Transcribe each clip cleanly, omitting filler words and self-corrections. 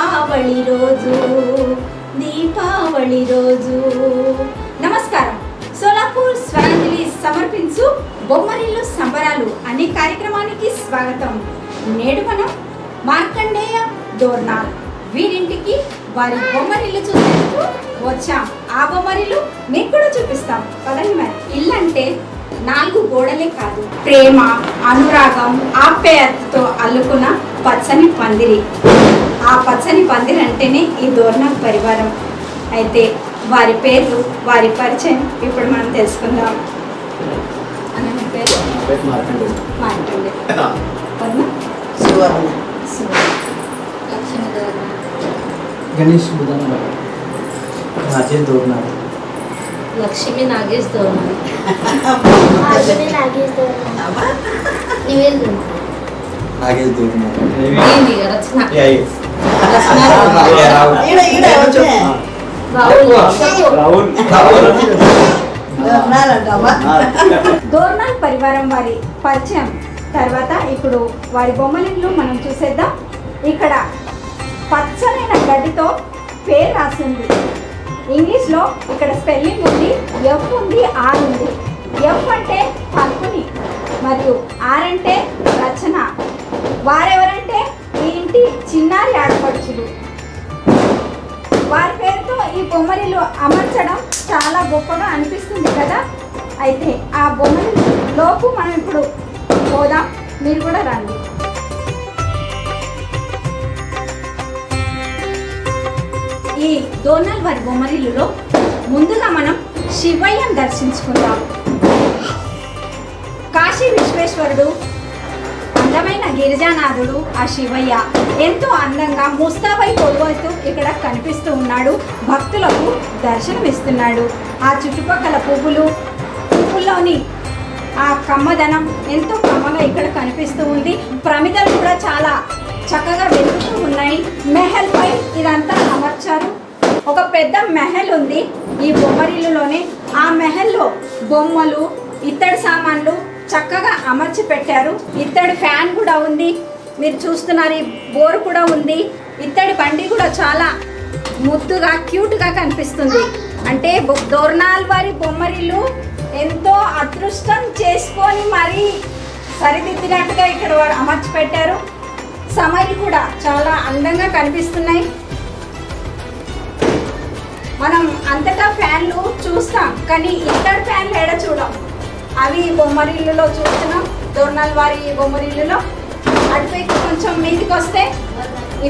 दीपावली रोजू नमस्कार सोलापूर స్వరంజలి సమర్పించు బొమ్మరిల్లు సంబరాలు అనే కార్యక్రమానికి స్వాగతం। నేడు మనం మార్కండేయ దోర్నాల్ వీరింటికి వారి బొమ్మరిల్లు చూసేందుకు వచ్చాం। ఆ బొమ్మరిల్లు మీకు కూడా చూపిస్తాం పదండి। మరి ఇల్లు అంటే నాలుగు గోడలే కాదు, ప్రేమ అనురాగం ఆప్యాయతతో అల్లుకున్న పచ్చని పందిరి। ఆ పచ్చని పందిరి అంటేనే ఈ దోర్నాల్ పరివారం। అయితే వారి పేర్లు వారి పరిచయం ఇప్పుడు మనం తెలుసుకుందాం। అన్న పేరు మార్కండేయ పద్మ సువర్ణ లక్ష్మీ గణేష్ బుధన రాజేంద్ర దోర్నాల్ लक्ष्मी नागेश दोरनाल परिवारं वारी परिचयं तर्वात इप्पुडु वारी बोम्मारिल्लु मनं चूसेद्दां। इक्कड पच्चनैन गड्डितो पेरु रासि उंदी। इंग्लिश लो इकड़ स्पेलिंग उंदी आर उंदी। एफ अंटे पाल्गोनि मरियु आर अंटे रचन। वारेवरंटे ई इंटी चिन्नारी आडपडुचुलु। वारि पेरुतो ई बोम्मरिल्लु अमर्चडं चाला गोप्पगा अनिपिस्तुंदी कदा। अयिते आ बोम्मरिल्लुलोकु मनं इप्पुडु पोदां, मीरु कूडा रंडि। ఈ దోర్నాల్ వారి బొమ్మరిల్లులో ముందుగా మనం శివయ్యను దర్శించుకుందాం। కాశీ విశ్వేశ్వరుడు అందమైన గిరిజానాథుడు ఆ శివయ్య ఎంతో అందంగా ముస్తాబై పొడవుతూ ఇక్కడ కనిపిస్తూ ఉన్నాడు, భక్తులకు దర్శనమిస్తున్నాడు। ఆ చుట్టుపక్కల పువ్వుల్లోని ఆ కమ్మదనం ఎంతో కమ్మగా ఇక్కడ కనిపిస్తూ ఉంది। ప్రమిదలు కూడా చాలా చక్కగా వెలుగుతూ ఉన్నాయి। మెహల్ పై ఇదంతా అమర్చారు। ఒక పెద్ద మెహల్ ఉంది ఈ బొమ్మరిల్లులోనే। ఆ మెహల్లో బొమ్మలు ఇత్తడి సామాన్లు చక్కగా అమర్చి పెట్టారు। ఇత్తడి ఫ్యాన్ కూడా ఉంది, మీరు చూస్తున్నారు। ఈ బోర్ కూడా ఉంది, ఇత్తడి బండి కూడా చాలా ముద్దుగా క్యూట్గా కనిపిస్తుంది। అంటే దోర్నాల్ వారి బొమ్మరిల్లు ఎంతో అదృష్టం చేసుకొని మరీ సరిదిద్దినట్టుగా ఇక్కడ వారు అమర్చి పెట్టారు। సమరి కూడా చాలా అందంగా కనిపిస్తున్నాయి। మనం అంతటా ఫ్యాన్లు చూస్తాం కానీ ఇత్తడి ఫ్యాన్లు ఎడ చూడం, అవి బొమ్మరిల్లులో చూస్తున్నాం। దోర్నాల్ వారి బొమ్మరిల్లులో అటుపైకి కొంచెం మీదికి వస్తే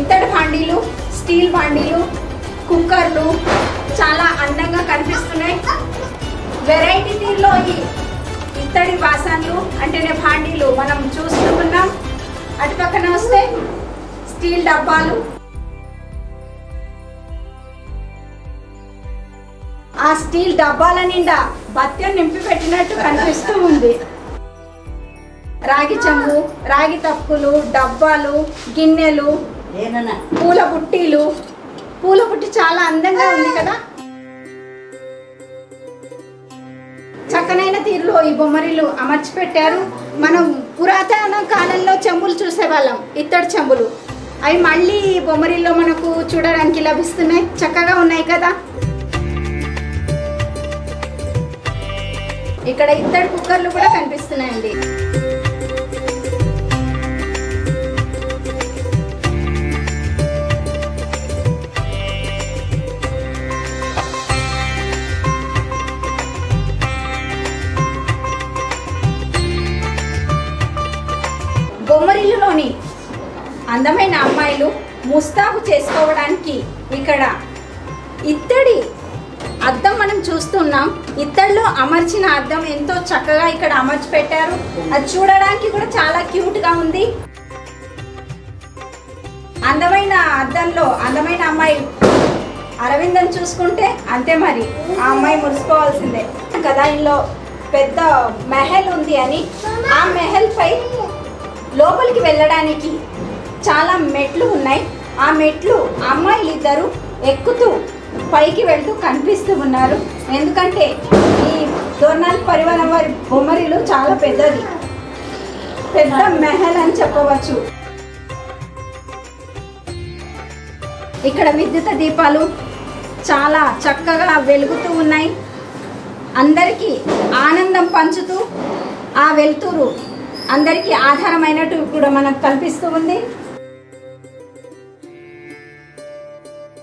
ఇత్తడి బండీలు, స్టీల్ బండీలు, కుక్కర్లు చాలా అందంగా కనిపిస్తున్నాయి। వెరైటీ తీరులో ఈ ఇత్తడి వాసనలు అంటేనే బండీలు మనం చూస్తూ ఉన్నాం। అటు పక్కన వస్తే స్టీల్ డబ్బాలు, ఆ స్టీల్ డబ్బాల నిండా బత్యం నింపి పెట్టినట్టు కనిపిస్తూ ఉంది। రాగి చెంబు, రాగి తప్పులు, డబ్బాలు, గిన్నెలు, పూల బుట్టీలు, పూల బుట్టి చాలా అందంగా ఉంది కదా। చక్కనైన తీరులో ఈ బొమ్మరిల్లు అమర్చి పెట్టారు। మనం పురాతన కాలంలో చెంబులు చూసేవాళ్ళం, ఇత్తడి చెంబులు, అవి మళ్ళీ బొమ్మరిల్లో మనకు చూడడానికి లభిస్తున్నాయి। చక్కగా ఉన్నాయి కదా। ఇక్కడ ఇత్తడి కుక్కర్లు కూడా కనిపిస్తున్నాయండి। బొమ్మరిల్లులోని అందమైన అమ్మాయిలు ముస్తాబు చేసుకోవడానికి ఇక్కడ ఇత్తడి అద్దం మనం చూస్తున్నాం। ఇత్తడిలో అమర్చిన అద్దం ఎంతో చక్కగా ఇక్కడ అమర్చి పెట్టారు। అది చూడడానికి కూడా చాలా క్యూట్గా ఉంది। అందమైన అద్దంలో అందమైన అమ్మాయి అరవిందం చూసుకుంటే అంతే, మరి ఆ అమ్మాయి మురిసిపోవాల్సిందే కదా। ఇందులో పెద్ద మెహల్ ఉంది అని ఆ మెహల్ పై లోపలికి వెళ్ళడానికి చాలా మెట్లు ఉన్నాయి। ఆ మెట్లు అమ్మాయిలు ఇద్దరు ఎక్కుతూ పైకి వెళ్తూ కనిపిస్తూ ఉన్నారు। ఎందుకంటే ఈ దోర్నాల్ పరివారం వారి బొమ్మరిల్లు చాలా పెద్దది, పెద్ద మెహల్ అని చెప్పవచ్చు। ఇక్కడ విద్యుత్ దీపాలు చాలా చక్కగా వెలుగుతూ ఉన్నాయి. అందరికీ ఆనందం పంచుతూ ఆ వెల్తురు అందరికీ ఆధారమైనట్టు కూడా మనకు కల్పిస్తూ ఉంది.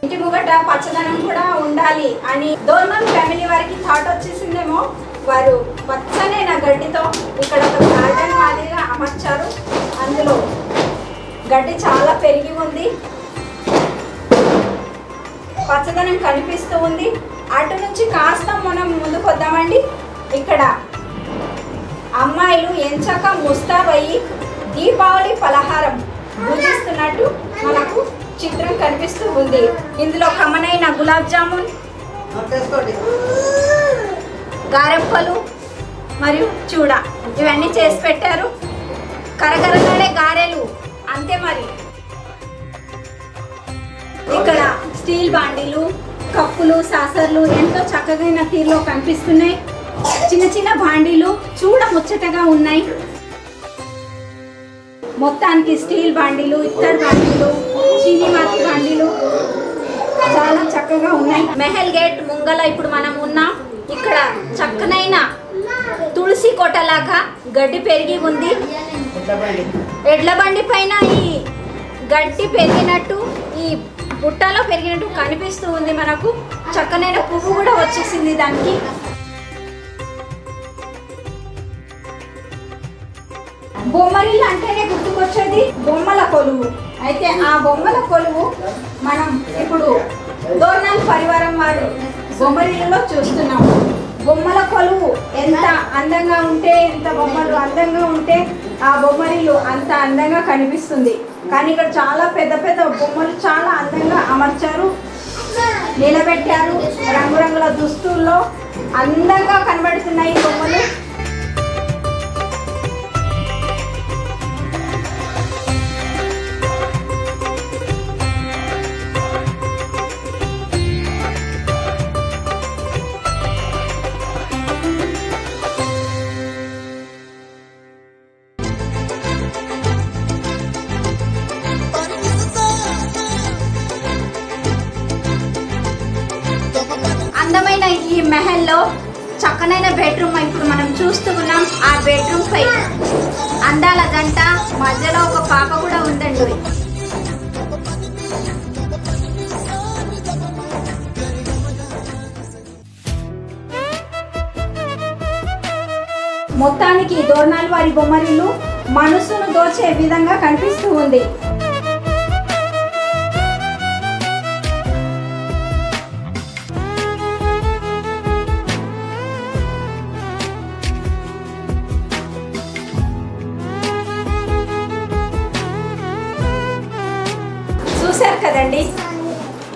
ఇంటి ముంగట పచ్చదనం కూడా ఉండాలి అని దోర్నాల్ ఫ్యామిలీ వారికి థాట్ వచ్చేసిందేమో. వారు పచ్చనైన గడ్డితో ఇక్కడ ఒక గార్డెన్ మాదిరిగా అమర్చారు. అందులో గడ్డి చాలా పెరిగి ఉంది, పచ్చదనం కనిపిస్తూ ఉంది. అటు నుంచి కాస్త మనం ముందుకు వద్దామండి. ఇక్కడ అమ్మాయిలు ఎంచక ముస్తాబయ్యి దీపావళి పలహారం పూజిస్తున్నట్టు మనకు చిత్రం కనిపిస్తూ ఉంది. ఇందులో కమ్మనైన గులాబ్ జామున్, గారెప్పలు మరియు చూడ ఇవన్నీ చేసి పెట్టారు. కరకరలాడే గారెలు అంతే. మరి ఇక్కడ స్టీల్ బాండీలు, కప్పులు, సాసర్లు ఎంతో చక్కగైన తీరులో కనిపిస్తున్నాయి. చిన్న చిన్న బాండీలు చూడ ముచ్చటగా ఉన్నాయి. మొత్తానికి స్టీల్ బాండీలు, ఇత్తడి బాండీలు, చీనీ మాతి బాండీలు చాలా చక్కగా ఉన్నాయి. మెహల్ గేట్ ముంగల ఇప్పుడు మనం ఉన్నాం. ఇక్కడ చక్కనైన తులసి కోటలాగా గడ్డి పెరిగి ఉంది. ఎడ్ల బండి పైన ఈ గడ్డి పెరిగినట్టు, ఈ బుట్టలో పెరిగినట్టు కనిపిస్తూ ఉంది. మనకు చక్కనైన పువ్వు కూడా వచ్చేసింది దానికి. బొమ్మరిల్లు అంటేనే గుర్తుకొచ్చేది బొమ్మల కొలువు. అయితే ఆ బొమ్మల కొలువు మనం ఇప్పుడు దోర్నాల్ పరివారం వారు బొమ్మరిల్లులో చూస్తున్నాము. బొమ్మల కొలువు ఎంత అందంగా ఉంటే, ఎంత బొమ్మలు అందంగా ఉంటే ఆ బొమ్మరిల్లు అంత అందంగా కనిపిస్తుంది. కానీ ఇక్కడ చాలా పెద్ద పెద్ద బొమ్మలు చాలా అందంగా అమర్చారు, నిలబెట్టారు. రంగురంగుల దుస్తుల్లో అందంగా కనబడుతున్నాయి బొమ్మలు. ఈ మెహల్లో చక్కనైన బెడ్రూమ్ ఇప్పుడు మనం చూస్తూ ఉన్నాం. ఆ బెడ్రూమ్ పై అందాల జంట, మధ్యలో ఒక పాప కూడా ఉందండి. మొత్తానికి దోర్నాల్ వారి బొమ్మరిల్లు మనసును దోచే విధంగా కనిపిస్తూ ఉంది. చూశారు కదండి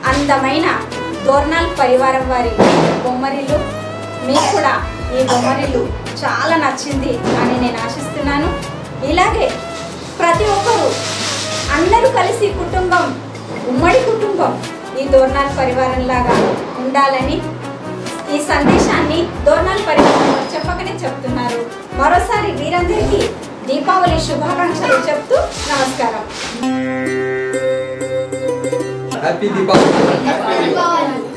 అందమైన దోర్నాల్ పరివారం వారి బొమ్మరిల్లు. మీకు కూడా ఈ బొమ్మరిల్లు చాలా నచ్చింది అని నేను ఆశిస్తున్నాను. ఇలాగే ప్రతి ఒక్కరూ అందరూ కలిసి కుటుంబం, ఉమ్మడి కుటుంబం ఈ దోర్నాల్ పరివారంలాగా ఉండాలని ఈ సందేశాన్ని దోర్నాల్ పరివారం చెప్పకనే చెప్తున్నారు. మరోసారి వీరందరికీ దీపావళి శుభాకాంక్షలు చెప్తూ నమస్కారం. Happy Diwali.